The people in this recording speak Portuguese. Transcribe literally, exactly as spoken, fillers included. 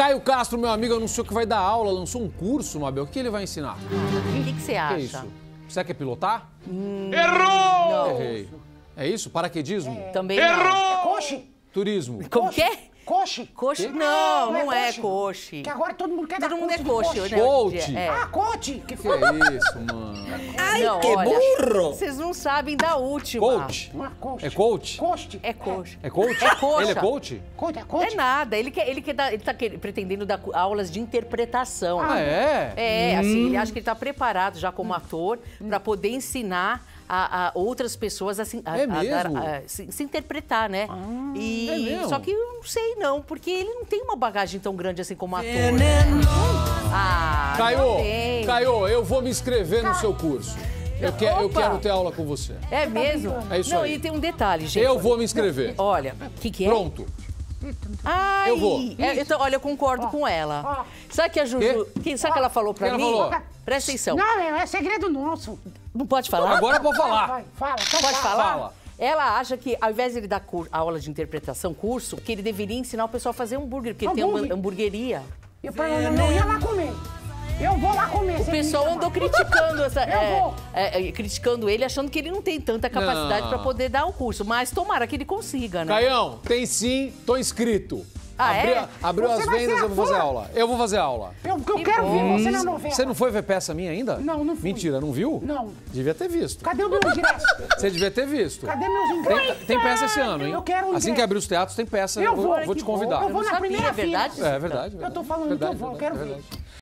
Caio Castro, meu amigo, anunciou que vai dar aula, lançou um curso, Mabel. O que ele vai ensinar? O que, que você acha? Que é isso? Será que é pilotar? Hum... Errou! Não. Errei. É isso? Paraquedismo? É. Também errou! Não. É coche? Turismo. Como que é? Coche? Coche? Não, não, não é, é coche. coche. Que agora todo mundo quer dar todo mundo é coche, coche. Né? Coach. É. Ah, coach! Que, que é isso, mano? Ai, não, que olha, burro! Vocês não sabem da última. Coach? Não é coach. É coach? Coach. É coach. É coach? É coach. Ele é coach? Coach, é coach? É nada. Ele, quer, ele, quer dar, ele tá quer, pretendendo dar aulas de interpretação. Ah, né? é? É, hum. assim, ele acha que ele tá preparado já como hum. ator pra poder ensinar A, a outras pessoas a, a, é a, a, a se, se interpretar, né? Ah, e, é mesmo? Só que eu não sei, não, porque ele não tem uma bagagem tão grande assim como ator. Ah, Caio, Caio, eu vou me inscrever no seu curso. Eu, que, eu quero ter aula com você. É mesmo? É isso não, aí. E tem um detalhe, gente. Eu vou me inscrever. Olha, o que, que é? Pronto. Ai, eu vou. É, então, olha, eu concordo oh. com ela. Oh. Sabe que a Juju... Que? Sabe o oh. que ela falou pra que mim? Falou? Presta atenção. Não, é segredo nosso. Não pode falar? Agora eu vou falar. Vai, vai, fala, então pode fala. falar? Fala. Ela acha que, ao invés de ele dar a aula de interpretação, curso, que ele deveria ensinar o pessoal a fazer hambúrguer, porque hambúrguer. Ele tem uma hamburgueria. Eu não ia lá comer. Eu vou lá comer. O pessoal andou criticando essa, é, é, criticando ele, achando que ele não tem tanta capacidade para poder dar o curso. Mas tomara que ele consiga, né? Caião, tem sim, tô inscrito. Ah, Abri, é? Abriu as vendas, eu vou fazer aula. Eu vou fazer aula. Eu, eu que quero bom. ver você na novela. Você não foi ver peça minha ainda? Não, não fui. Mentira, não viu? Não. Devia ter visto. Cadê o meu ingresso? Você devia ter visto. Cadê meus ingressos? Tem, tem peça esse ano, hein? Eu quero um Assim ingresso. que abrir os teatros, tem peça. Eu vou, vou te convidar. Eu vou na primeira fila. É verdade, é verdade. Eu tô falando que eu vou, eu quero ver.